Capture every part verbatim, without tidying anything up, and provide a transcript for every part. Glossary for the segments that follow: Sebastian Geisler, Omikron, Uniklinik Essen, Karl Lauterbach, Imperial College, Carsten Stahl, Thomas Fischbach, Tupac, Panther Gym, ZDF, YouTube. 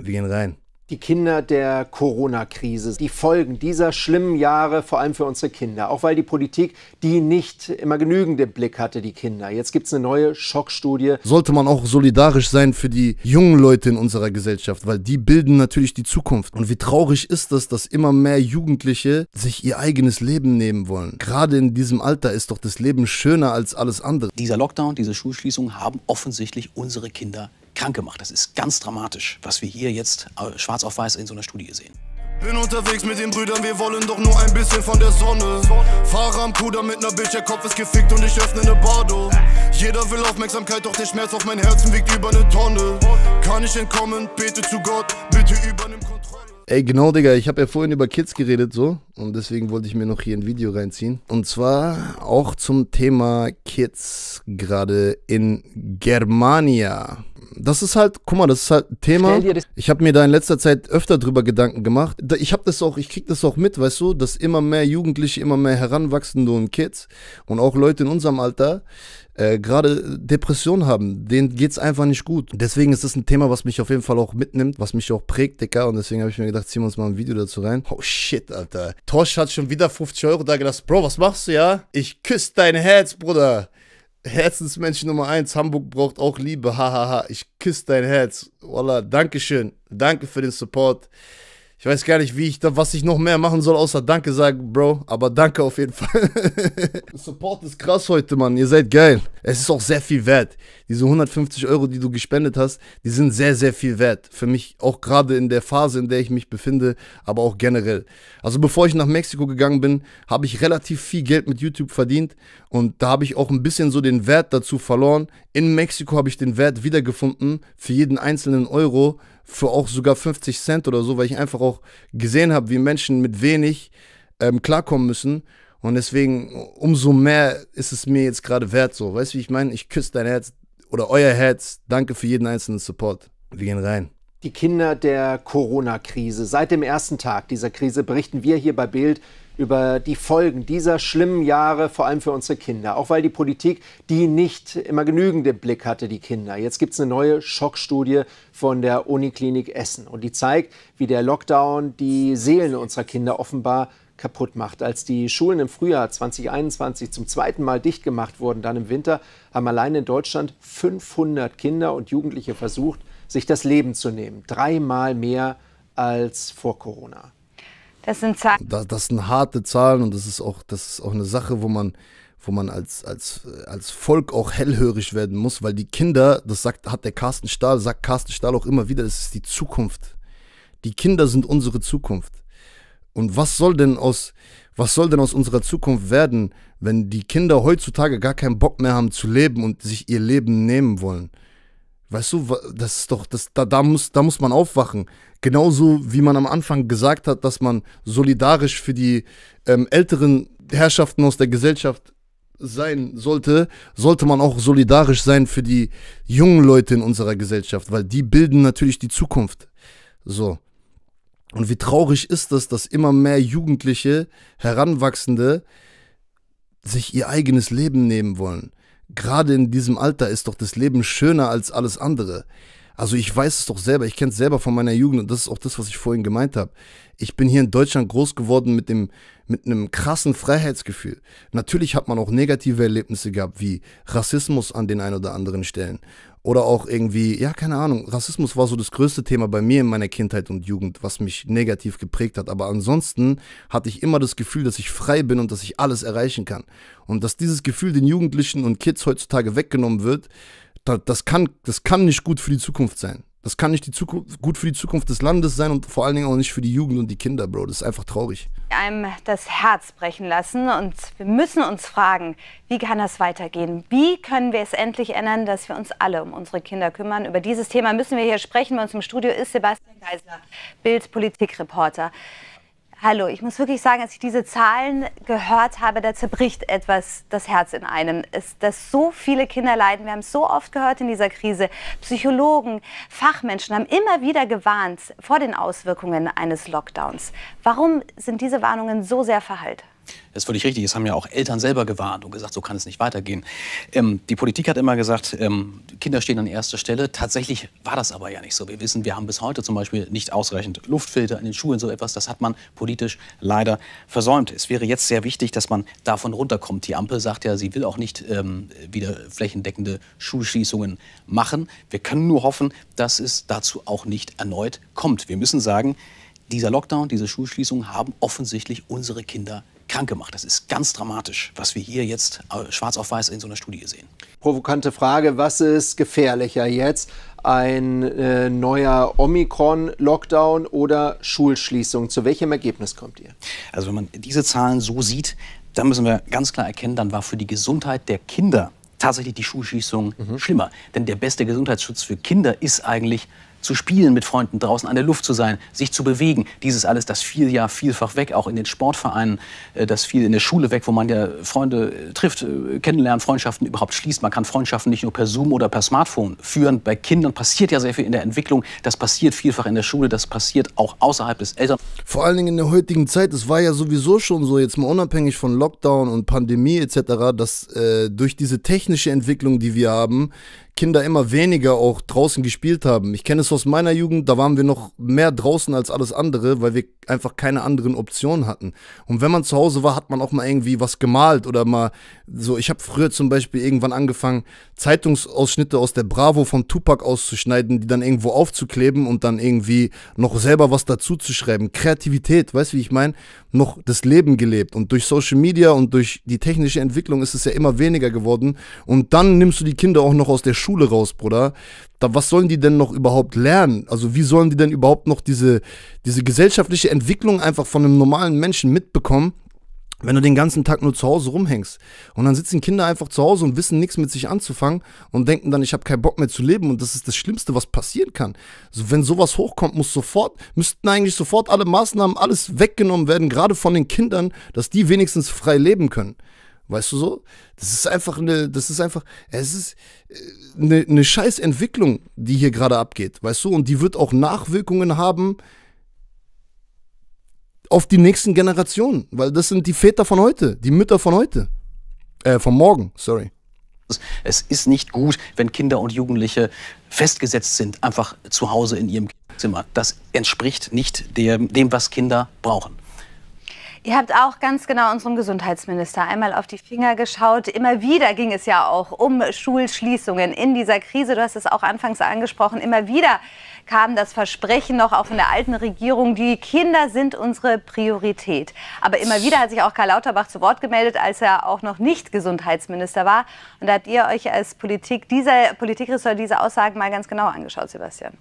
Wir gehen rein. Die Kinder der Corona-Krise, die Folgen dieser schlimmen Jahre, vor allem für unsere Kinder. Auch weil die Politik die nicht immer genügend im Blick hatte, die Kinder. Jetzt gibt es eine neue Schockstudie. Sollte man auch solidarisch sein für die jungen Leute in unserer Gesellschaft, weil die bilden natürlich die Zukunft. Und wie traurig ist das, dass immer mehr Jugendliche sich ihr eigenes Leben nehmen wollen. Gerade in diesem Alter ist doch das Leben schöner als alles andere. Dieser Lockdown, diese Schulschließungen haben offensichtlich unsere Kinder krank gemacht. Das ist ganz dramatisch, was wir hier jetzt schwarz auf weiß in so einer Studie sehen. Bin unterwegs mit den Brüdern, wir wollen doch nur ein bisschen von der Sonne. Fahrer am Kuder mit ner Bitch, der Kopf ist gefickt und ich öffne ne Bardo. Jeder will Aufmerksamkeit, doch der Schmerz auf mein Herzen wiegt über ne Tonne. Kann ich entkommen, bete zu Gott, bitte übernimm Kontrolle. Ey, genau, Digga, ich habe ja vorhin über Kids geredet so und deswegen wollte ich mir noch hier ein Video reinziehen. Und zwar auch zum Thema Kids gerade in Germania. Das ist halt, guck mal, das ist halt ein Thema. Ich habe mir da in letzter Zeit öfter drüber Gedanken gemacht. Ich habe das auch, ich krieg das auch mit, weißt du, dass immer mehr Jugendliche, immer mehr Heranwachsende und Kids und auch Leute in unserem Alter äh, gerade Depressionen haben. Denen geht's einfach nicht gut. Deswegen ist das ein Thema, was mich auf jeden Fall auch mitnimmt, was mich auch prägt, Digga. Und deswegen habe ich mir gedacht, ziehen wir uns mal ein Video dazu rein. Oh shit, Alter. Tosh hat schon wieder fünfzig Euro da gelassen. Bro, was machst du, ja? Ich küsse dein Herz, Bruder. Herzensmensch Nummer eins, Hamburg braucht auch Liebe, hahaha, ha, ha. Ich küsse dein Herz, voila, Dankeschön, danke für den Support, ich weiß gar nicht, wie ich da, was ich noch mehr machen soll, außer Danke sagen, Bro, aber danke auf jeden Fall. Support ist krass heute, Mann, ihr seid geil, es ist auch sehr viel wert, diese hundertfünfzig Euro, die du gespendet hast, die sind sehr, sehr viel wert, für mich auch gerade in der Phase, in der ich mich befinde, aber auch generell. Also bevor ich nach Mexiko gegangen bin, habe ich relativ viel Geld mit YouTube verdient. Und da habe ich auch ein bisschen so den Wert dazu verloren. In Mexiko habe ich den Wert wiedergefunden für jeden einzelnen Euro, für auch sogar fünfzig Cent oder so, weil ich einfach auch gesehen habe, wie Menschen mit wenig ähm, klarkommen müssen. Und deswegen umso mehr ist es mir jetzt gerade wert so. Weißt du, wie ich meine? Ich küsse dein Herz oder euer Herz. Danke für jeden einzelnen Support. Wir gehen rein. Die Kinder der Corona-Krise. Seit dem ersten Tag dieser Krise berichten wir hier bei Bild über die Folgen dieser schlimmen Jahre, vor allem für unsere Kinder. Auch weil die Politik die nicht immer genügend im Blick hatte, die Kinder. Jetzt gibt es eine neue Schockstudie von der Uniklinik Essen. Und die zeigt, wie der Lockdown die Seelen unserer Kinder offenbar kaputt macht. Als die Schulen im Frühjahr zweitausendeinundzwanzig zum zweiten Mal dicht gemacht wurden, dann im Winter, haben allein in Deutschland fünfhundert Kinder und Jugendliche versucht, sich das Leben zu nehmen. Dreimal mehr als vor Corona. Das sind Zahlen. Das, das sind harte Zahlen und das ist auch, das ist auch eine Sache, wo man, wo man als, als, als Volk auch hellhörig werden muss, weil die Kinder, das sagt, hat der Carsten Stahl, sagt Carsten Stahl auch immer wieder, das ist die Zukunft. Die Kinder sind unsere Zukunft. Und was soll denn aus, was soll denn aus unserer Zukunft werden, wenn die Kinder heutzutage gar keinen Bock mehr haben zu leben und sich ihr Leben nehmen wollen? Weißt du, das ist doch, das, da, da, muss, da muss man aufwachen. Genauso wie man am Anfang gesagt hat, dass man solidarisch für die ähm, älteren Herrschaften aus der Gesellschaft sein sollte, sollte man auch solidarisch sein für die jungen Leute in unserer Gesellschaft, weil die bilden natürlich die Zukunft. So. Und wie traurig ist das, dass immer mehr Jugendliche, Heranwachsende sich ihr eigenes Leben nehmen wollen. Gerade in diesem Alter ist doch das Leben schöner als alles andere. Also ich weiß es doch selber, ich kenne es selber von meiner Jugend und das ist auch das, was ich vorhin gemeint habe. Ich bin hier in Deutschland groß geworden mit dem, mit einem krassen Freiheitsgefühl. Natürlich hat man auch negative Erlebnisse gehabt, wie Rassismus an den ein oder anderen Stellen. Oder auch irgendwie, ja keine Ahnung, Rassismus war so das größte Thema bei mir in meiner Kindheit und Jugend, was mich negativ geprägt hat. Aber ansonsten hatte ich immer das Gefühl, dass ich frei bin und dass ich alles erreichen kann. Und dass dieses Gefühl den Jugendlichen und Kids heutzutage weggenommen wird, Das kann, das kann nicht gut für die Zukunft sein. Das kann nicht die Zukunft, gut für die Zukunft des Landes sein und vor allen Dingen auch nicht für die Jugend und die Kinder, Bro. Das ist einfach traurig. Einem das Herz brechen lassen und wir müssen uns fragen, wie kann das weitergehen? Wie können wir es endlich ändern, dass wir uns alle um unsere Kinder kümmern? Über dieses Thema müssen wir hier sprechen. Bei uns im Studio ist Sebastian Geisler, Bild-Politikreporter. Hallo, ich muss wirklich sagen, als ich diese Zahlen gehört habe, da zerbricht etwas das Herz in einem. Es, dass so viele Kinder leiden, wir haben es so oft gehört in dieser Krise. Psychologen, Fachmenschen haben immer wieder gewarnt vor den Auswirkungen eines Lockdowns. Warum sind diese Warnungen so sehr verhallt? Das ist völlig richtig. Es haben ja auch Eltern selber gewarnt und gesagt, so kann es nicht weitergehen. Ähm, die Politik hat immer gesagt, ähm, Kinder stehen an erster Stelle. Tatsächlich war das aber ja nicht so. Wir wissen, wir haben bis heute zum Beispiel nicht ausreichend Luftfilter in den Schulen, so etwas. Das hat man politisch leider versäumt. Es wäre jetzt sehr wichtig, dass man davon runterkommt. Die Ampel sagt ja, sie will auch nicht ähm, wieder flächendeckende Schulschließungen machen. Wir können nur hoffen, dass es dazu auch nicht erneut kommt. Wir müssen sagen, dieser Lockdown, diese Schulschließungen haben offensichtlich unsere Kinder krank gemacht. Das ist ganz dramatisch, was wir hier jetzt schwarz auf weiß in so einer Studie sehen. Provokante Frage, was ist gefährlicher jetzt? Ein äh, neuer Omikron-Lockdown oder Schulschließung? Zu welchem Ergebnis kommt ihr? Also wenn man diese Zahlen so sieht, dann müssen wir ganz klar erkennen, dann war für die Gesundheit der Kinder tatsächlich die Schulschließung mhm. schlimmer. Denn der beste Gesundheitsschutz für Kinder ist eigentlich zu spielen mit Freunden, draußen an der Luft zu sein, sich zu bewegen. Dieses alles, das fiel ja vielfach weg, auch in den Sportvereinen, das fiel in der Schule weg, wo man ja Freunde trifft, kennenlernen, Freundschaften überhaupt schließt. Man kann Freundschaften nicht nur per Zoom oder per Smartphone führen. Bei Kindern passiert ja sehr viel in der Entwicklung. Das passiert vielfach in der Schule, das passiert auch außerhalb des Eltern. Vor allen Dingen in der heutigen Zeit, es war ja sowieso schon so, jetzt mal unabhängig von Lockdown und Pandemie et cetera, dass äh, durch diese technische Entwicklung, die wir haben, Kinder immer weniger auch draußen gespielt haben. Ich kenne es aus meiner Jugend, da waren wir noch mehr draußen als alles andere, weil wir einfach keine anderen Optionen hatten. Und wenn man zu Hause war, hat man auch mal irgendwie was gemalt oder mal so. Ich habe früher zum Beispiel irgendwann angefangen, Zeitungsausschnitte aus der Bravo von Tupac auszuschneiden, die dann irgendwo aufzukleben und dann irgendwie noch selber was dazu zu schreiben. Kreativität, weißt du, wie ich meine? Noch das Leben gelebt. Und durch Social Media und durch die technische Entwicklung ist es ja immer weniger geworden. Und dann nimmst du die Kinder auch noch aus der Schule raus, Bruder. Da, was sollen die denn noch überhaupt lernen? Also wie sollen die denn überhaupt noch diese, diese gesellschaftliche Entwicklung einfach von einem normalen Menschen mitbekommen, wenn du den ganzen Tag nur zu Hause rumhängst? Und dann sitzen Kinder einfach zu Hause und wissen nichts mit sich anzufangen und denken dann, ich habe keinen Bock mehr zu leben, und das ist das Schlimmste, was passieren kann. Also wenn sowas hochkommt, muss sofort, müssten eigentlich sofort alle Maßnahmen, alles weggenommen werden, gerade von den Kindern, dass die wenigstens frei leben können. Weißt du so? Das ist einfach eine, das ist einfach, es ist eine, eine scheiß Entwicklung, die hier gerade abgeht, weißt du? Und die wird auch Nachwirkungen haben auf die nächsten Generationen, weil das sind die Väter von heute, die Mütter von heute, äh, von morgen, sorry. Es ist nicht gut, wenn Kinder und Jugendliche festgesetzt sind, einfach zu Hause in ihrem Zimmer. Das entspricht nicht dem, dem was Kinder brauchen. Ihr habt auch ganz genau unserem Gesundheitsminister einmal auf die Finger geschaut. Immer wieder ging es ja auch um Schulschließungen in dieser Krise. Du hast es auch anfangs angesprochen. Immer wieder kam das Versprechen noch auch von der alten Regierung, die Kinder sind unsere Priorität. Aber immer wieder hat sich auch Karl Lauterbach zu Wort gemeldet, als er auch noch nicht Gesundheitsminister war. Und da habt ihr euch als Politik, dieser Politikressort, diese Aussagen mal ganz genau angeschaut, Sebastian.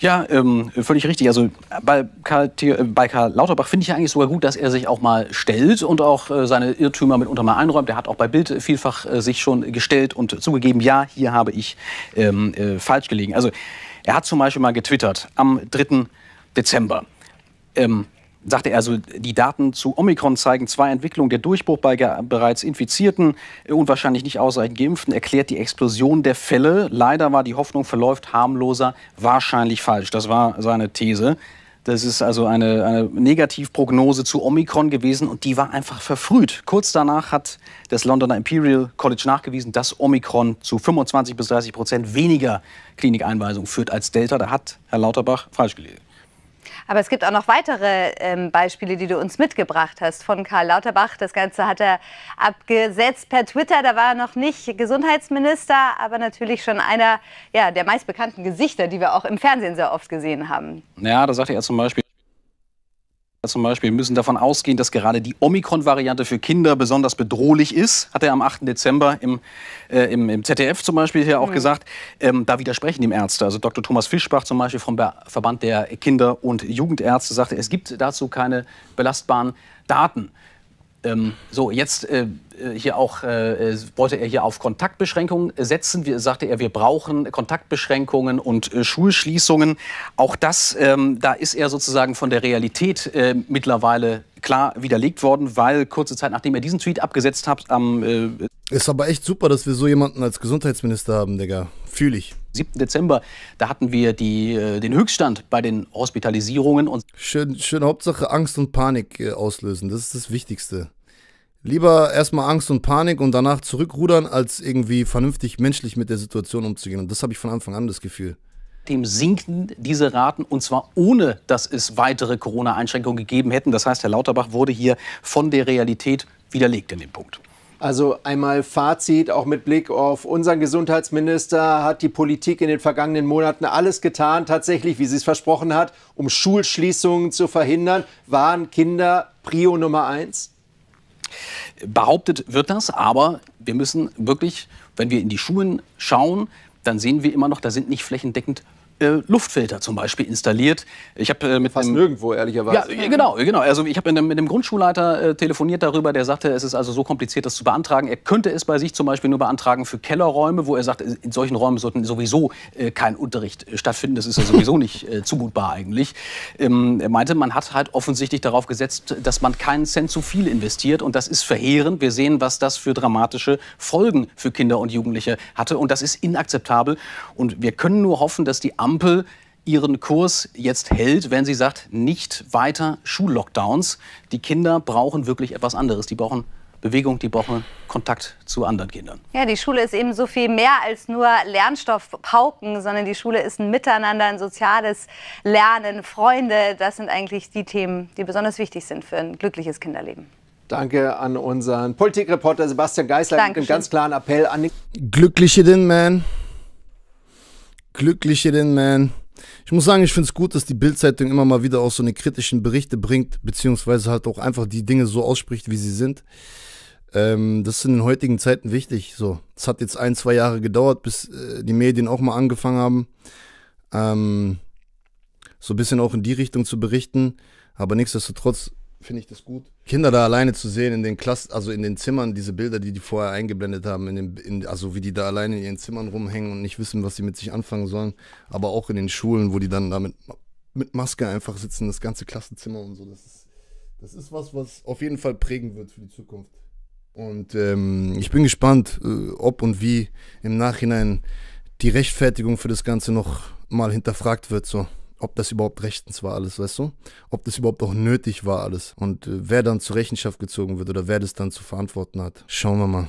Ja, ähm, völlig richtig. Also bei Karl, äh, bei Karl Lauterbach finde ich ja eigentlich sogar gut, dass er sich auch mal stellt und auch äh, seine Irrtümer mitunter mal einräumt. Er hat auch bei Bild vielfach äh, sich schon gestellt und zugegeben, ja, hier habe ich ähm, äh, falsch gelegen. Also er hat zum Beispiel mal getwittert am dritten Dezember. Ähm, sagte er, also die Daten zu Omikron zeigen zwei Entwicklungen. Der Durchbruch bei bereits Infizierten und wahrscheinlich nicht ausreichend Geimpften erklärt die Explosion der Fälle. Leider war die Hoffnung verläuft harmloser wahrscheinlich falsch. Das war seine These. Das ist also eine, eine Negativprognose zu Omikron gewesen und die war einfach verfrüht. Kurz danach hat das Londoner Imperial College nachgewiesen, dass Omikron zu fünfundzwanzig bis dreißig Prozent weniger Klinikeinweisungen führt als Delta. Da hat Herr Lauterbach falsch gelesen. Aber es gibt auch noch weitere ähm, Beispiele, die du uns mitgebracht hast von Karl Lauterbach. Das Ganze hat er abgesetzt per Twitter. Da war er noch nicht Gesundheitsminister, aber natürlich schon einer ja, der meistbekannten Gesichter, die wir auch im Fernsehen sehr oft gesehen haben. Ja, da sagte er zum Beispiel, zum Beispiel, wir müssen davon ausgehen, dass gerade die Omikron-Variante für Kinder besonders bedrohlich ist, hat er am achten Dezember im, äh, im, im Z D F zum Beispiel hier auch mhm. gesagt. Ähm, da widersprechen ihm Ärzte. Also Doktor Thomas Fischbach zum Beispiel vom Be- Verband der Kinder- und Jugendärzte sagte, es gibt dazu keine belastbaren Daten. Ähm, so, jetzt äh, hier auch, äh, wollte er hier auf Kontaktbeschränkungen setzen. Wir, sagte er, wir brauchen Kontaktbeschränkungen und äh, Schulschließungen. Auch das, ähm, da ist er sozusagen von der Realität äh, mittlerweile klar widerlegt worden, weil kurze Zeit nachdem er diesen Tweet abgesetzt hat, am... Äh, ist aber echt super, dass wir so jemanden als Gesundheitsminister haben, Digga. Fühl ich. siebten Dezember, da hatten wir die, äh, den Höchststand bei den Hospitalisierungen. Und schön, schön, Hauptsache Angst und Panik äh, auslösen, das ist das Wichtigste. Lieber erstmal Angst und Panik und danach zurückrudern, als irgendwie vernünftig menschlich mit der Situation umzugehen. Und das habe ich von Anfang an das Gefühl. Dem sinken diese Raten, und zwar ohne, dass es weitere Corona-Einschränkungen gegeben hätten. Das heißt, Herr Lauterbach wurde hier von der Realität widerlegt in dem Punkt. Also einmal Fazit, auch mit Blick auf unseren Gesundheitsminister, hat die Politik in den vergangenen Monaten alles getan, tatsächlich, wie sie es versprochen hat, um Schulschließungen zu verhindern. Waren Kinder Prio Nummer eins? Behauptet wird das, aber wir müssen wirklich, wenn wir in die Schulen schauen, dann sehen wir immer noch, da sind nicht flächendeckend äh, Luftfilter zum Beispiel installiert. Ich hab, äh, mit Fast einem, nirgendwo, ehrlicherweise. Ja, genau, genau. Also ich habe mit, mit einem Grundschulleiter äh, telefoniert darüber, der sagte, es ist also so kompliziert, das zu beantragen. Er könnte es bei sich zum Beispiel nur beantragen für Kellerräume, wo er sagt, in solchen Räumen sollten sowieso äh, kein Unterricht äh, stattfinden. Das ist ja sowieso nicht äh, zumutbar eigentlich. Ähm, er meinte, man hat halt offensichtlich darauf gesetzt, dass man keinen Cent zu viel investiert. Und das ist verheerend. Wir sehen, was das für dramatische Folgen für Kinder und Jugendliche hatte. Und das ist inakzeptabel. Und wir können nur hoffen, dass die Ampel ihren Kurs jetzt hält, wenn sie sagt, nicht weiter Schullockdowns. Die Kinder brauchen wirklich etwas anderes. Die brauchen Bewegung, die brauchen Kontakt zu anderen Kindern. Ja, die Schule ist eben so viel mehr als nur Lernstoff pauken, sondern die Schule ist ein Miteinander, ein soziales Lernen, Freunde. Das sind eigentlich die Themen, die besonders wichtig sind für ein glückliches Kinderleben. Danke an unseren Politikreporter Sebastian Geisler. Dankeschön. Mit einem ganz klaren Appell an den... Glückliche den Man. Glückliche den Man. Ich muss sagen, ich finde es gut, dass die Bild-Zeitung immer mal wieder auch so eine kritischen Berichte bringt, beziehungsweise halt auch einfach die Dinge so ausspricht, wie sie sind. Ähm, das ist in den heutigen Zeiten wichtig. So, es hat jetzt ein, zwei Jahre gedauert, bis äh, die Medien auch mal angefangen haben, ähm, so ein bisschen auch in die Richtung zu berichten. Aber nichtsdestotrotz finde ich das gut. Kinder da alleine zu sehen in den Klassen, also in den Zimmern, diese Bilder, die die vorher eingeblendet haben, in den, in, also wie die da alleine in ihren Zimmern rumhängen und nicht wissen, was sie mit sich anfangen sollen, aber auch in den Schulen, wo die dann da mit, mit Maske einfach sitzen, das ganze Klassenzimmer und so, das ist, das ist was, was auf jeden Fall prägen wird für die Zukunft. Und ähm, ich bin gespannt, äh, ob und wie im Nachhinein die Rechtfertigung für das Ganze noch mal hinterfragt wird, so. Ob das überhaupt rechtens war alles, weißt du? Ob das überhaupt auch nötig war alles. Und äh, wer dann zur Rechenschaft gezogen wird oder wer das dann zu verantworten hat. Schauen wir mal.